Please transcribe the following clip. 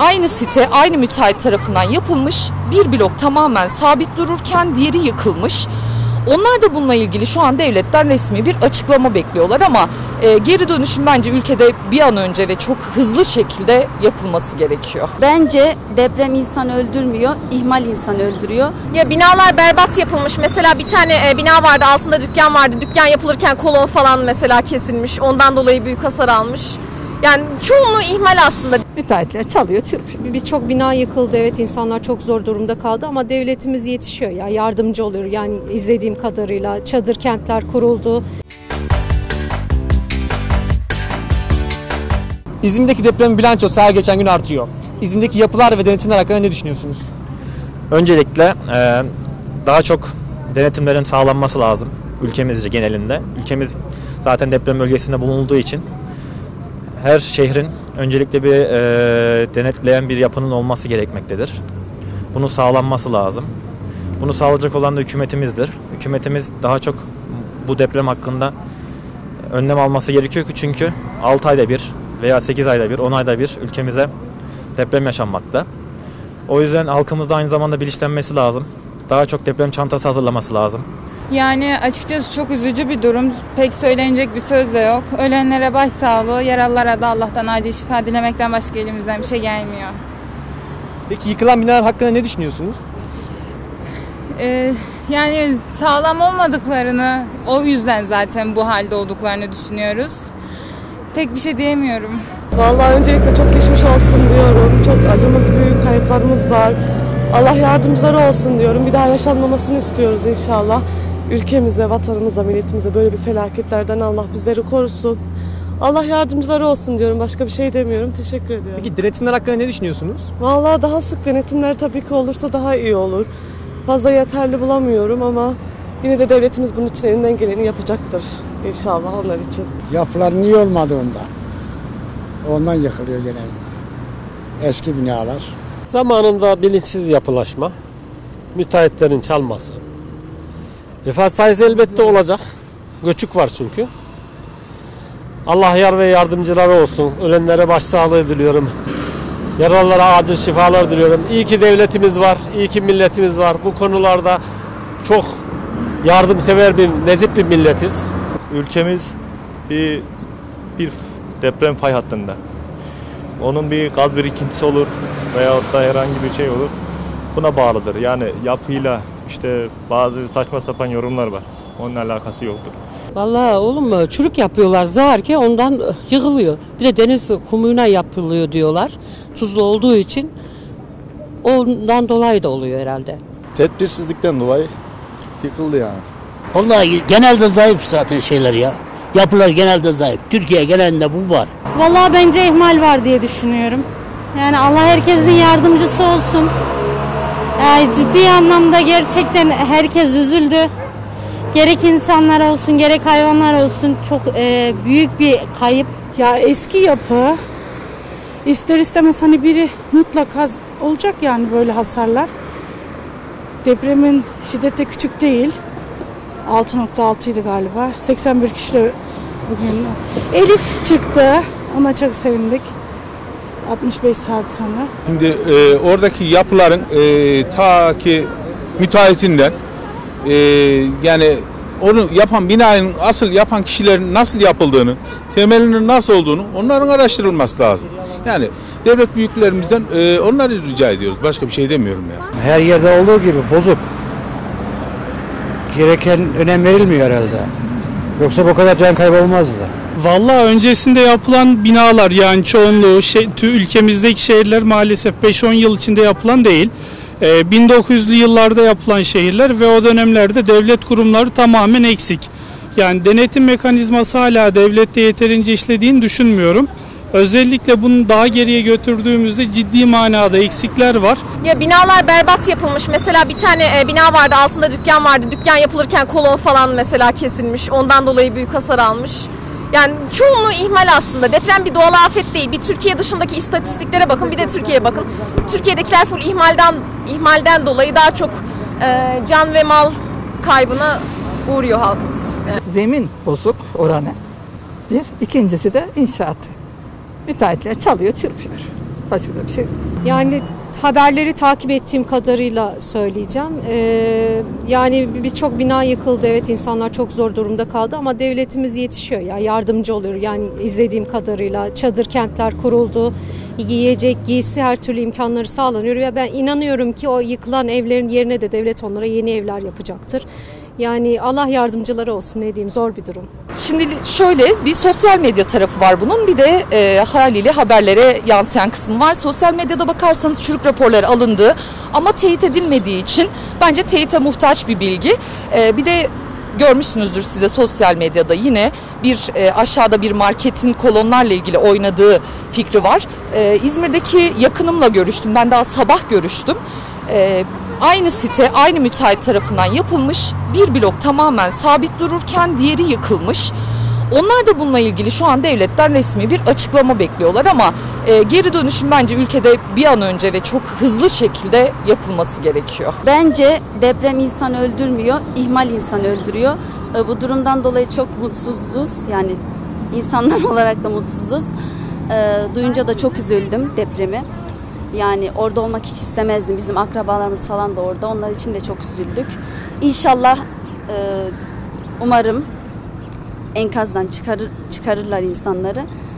Aynı site, aynı müteahhit tarafından yapılmış, bir blok tamamen sabit dururken diğeri yıkılmış. Onlar da bununla ilgili şu an devletten resmi bir açıklama bekliyorlar ama geri dönüşüm bence ülkede bir an önce ve çok hızlı şekilde yapılması gerekiyor. Bence deprem insanı öldürmüyor, ihmal insanı öldürüyor. Ya binalar berbat yapılmış. Mesela bir tane bina vardı, altında dükkan vardı. Dükkan yapılırken kolon falan mesela kesilmiş. Ondan dolayı büyük hasar almış. Yani çoğunluğu ihmal aslında. Müteahhitler çalıyor, çırpıyor. Birçok bina yıkıldı, evet, insanlar çok zor durumda kaldı ama devletimiz yetişiyor ya, yardımcı oluyor yani izlediğim kadarıyla. Çadır kentler kuruldu. İzmir'deki deprem bilançosu her geçen gün artıyor. İzmir'deki yapılar ve denetimler hakkında ne düşünüyorsunuz? Öncelikle daha çok denetimlerin sağlanması lazım ülkemizce genelinde. Ülkemiz zaten deprem bölgesinde bulunduğu için her şehrin öncelikle bir denetleyen bir yapının olması gerekmektedir. Bunun sağlanması lazım. Bunu sağlayacak olan da hükümetimizdir. Hükümetimiz daha çok bu deprem hakkında önlem alması gerekiyor ki çünkü 6 ayda bir veya 8 ayda bir, 10 ayda bir ülkemize deprem yaşanmakta. O yüzden halkımız da aynı zamanda bilinçlenmesi lazım. Daha çok deprem çantası hazırlaması lazım. Yani açıkçası çok üzücü bir durum. Pek söylenecek bir söz de yok. Ölenlere başsağlığı, yaralılara da Allah'tan acil şifa dilemekten başka elimizden bir şey gelmiyor. Peki yıkılan binalar hakkında ne düşünüyorsunuz? Yani sağlam olmadıklarını, o yüzden zaten bu halde olduklarını düşünüyoruz. Pek bir şey diyemiyorum. Vallahi öncelikle çok geçmiş olsun diyorum. Çok acımız büyük, kayıplarımız var. Allah yardımcıları olsun diyorum. Bir daha yaşanmamasını istiyoruz inşallah. Ülkemize, vatanımıza, milletimize böyle bir felaketlerden Allah bizleri korusun. Allah yardımcıları olsun diyorum. Başka bir şey demiyorum. Teşekkür ediyorum. Peki denetimler hakkında ne düşünüyorsunuz? Vallahi daha sık denetimler tabii ki olursa daha iyi olur. Fazla yeterli bulamıyorum ama yine de devletimiz bunun için elinden geleni yapacaktır inşallah onlar için. Yapılar niye olmadı ondan? Ondan yıkılıyor genellikle. Eski binalar. Zamanında bilinçsiz yapılaşma, müteahhitlerin çalması. Vefat sayısı elbette olacak. Göçük var çünkü. Allah yar ve yardımcıları olsun. Ölenlere başsağlığı diliyorum. Yaralılara acil şifalar diliyorum. İyi ki devletimiz var, iyi ki milletimiz var. Bu konularda çok yardımsever bir, nezih bir milletiz. Ülkemiz bir deprem fay hattında. Onun bir kalp birikintisi olur veyahut da herhangi bir şey olur. Buna bağlıdır. Yani yapıyla işte bazı saçma sapan yorumlar var. Onun alakası yoktur. Vallahi oğlum çürük yapıyorlar zaharke ondan yıkılıyor. Bir de deniz kumuyla yapılıyor diyorlar. Tuzlu olduğu için ondan dolayı da oluyor herhalde. Tedbirsizlikten dolayı yıkıldı yani. Vallahi genelde zayıf zaten şeyler ya. Yapılar genelde zayıf. Türkiye genelinde bu var. Vallahi bence ihmal var diye düşünüyorum. Yani Allah herkesin yardımcısı olsun. Ciddi anlamda gerçekten herkes üzüldü. Gerek insanlar olsun, gerek hayvanlar olsun. Çok büyük bir kayıp. Ya eski yapı ister istemez hani biri mutlaka olacak yani böyle hasarlar. Depremin şiddeti küçük değil. 6.6'ydı galiba. 81 kişiyle bugün. Elif çıktı. Ona çok sevindik. 65 saat sonra. Şimdi oradaki yapıların ta ki müteahhitinden yani onu yapan binanın asıl yapan kişilerin nasıl yapıldığını, temelinin nasıl olduğunu onların araştırılması lazım. Yani devlet büyüklerimizden onları rica ediyoruz. Başka bir şey demiyorum yani. Her yerde olduğu gibi bozuk. Gereken önem verilmiyor herhalde. Yoksa bu kadar can kaybı olmazdı. Vallahi öncesinde yapılan binalar yani çoğunluğu ülkemizdeki şehirler maalesef 5-10 yıl içinde yapılan değil. 1900'lü yıllarda yapılan şehirler ve o dönemlerde devlet kurumları tamamen eksik. Yani denetim mekanizması hala devlette yeterince işlediğini düşünmüyorum. Özellikle bunu daha geriye götürdüğümüzde ciddi manada eksikler var. Ya binalar berbat yapılmış. Mesela bir tane bina vardı, altında dükkan vardı. Dükkan yapılırken kolon falan mesela kesilmiş. Ondan dolayı büyük hasar almış. Yani çoğunluğu ihmal aslında. Deprem bir doğal afet değil. Bir Türkiye dışındaki istatistiklere bakın, bir de Türkiye'ye bakın. Türkiye'dekiler full ihmalden dolayı daha çok can ve mal kaybına uğruyor halkımız. Evet. Zemin bozuk oranı bir. İkincisi de inşaat. Müteahhitler çalıyor, çırpıyor. Başka da bir şey. Yani haberleri takip ettiğim kadarıyla söyleyeceğim. Yani birçok bina yıkıldı. Evet, insanlar çok zor durumda kaldı ama devletimiz yetişiyor ya, yardımcı oluyor. Yani izlediğim kadarıyla çadır kentler kuruldu. Yiyecek, giysi, her türlü imkanları sağlanıyor. Ya ben inanıyorum ki o yıkılan evlerin yerine de devlet onlara yeni evler yapacaktır. Yani Allah yardımcıları olsun, ne diyeyim, zor bir durum. Şimdi şöyle bir sosyal medya tarafı var bunun, bir de haliyle haberlere yansıyan kısmı var. Sosyal medyada bakarsanız çürük raporlar alındı ama teyit edilmediği için bence teyite muhtaç bir bilgi. Bir de görmüşsünüzdür size sosyal medyada yine bir aşağıda bir marketin kolonlarla ilgili oynadığı fikri var. İzmir'deki yakınımla görüştüm, ben daha sabah görüştüm. Aynı site, aynı müteahhit tarafından yapılmış, bir blok tamamen sabit dururken diğeri yıkılmış. Onlar da bununla ilgili şu an devletten resmi bir açıklama bekliyorlar ama geri dönüşüm bence ülkede bir an önce ve çok hızlı şekilde yapılması gerekiyor. Bence deprem insan öldürmüyor, ihmal insan öldürüyor. Bu durumdan dolayı çok mutsuzuz, yani insanlar olarak da mutsuzuz. Duyunca da çok üzüldüm depremi. Yani orada olmak hiç istemezdim. Bizim akrabalarımız falan da orada. Onlar için de çok üzüldük. İnşallah umarım enkazdan çıkarırlar insanları.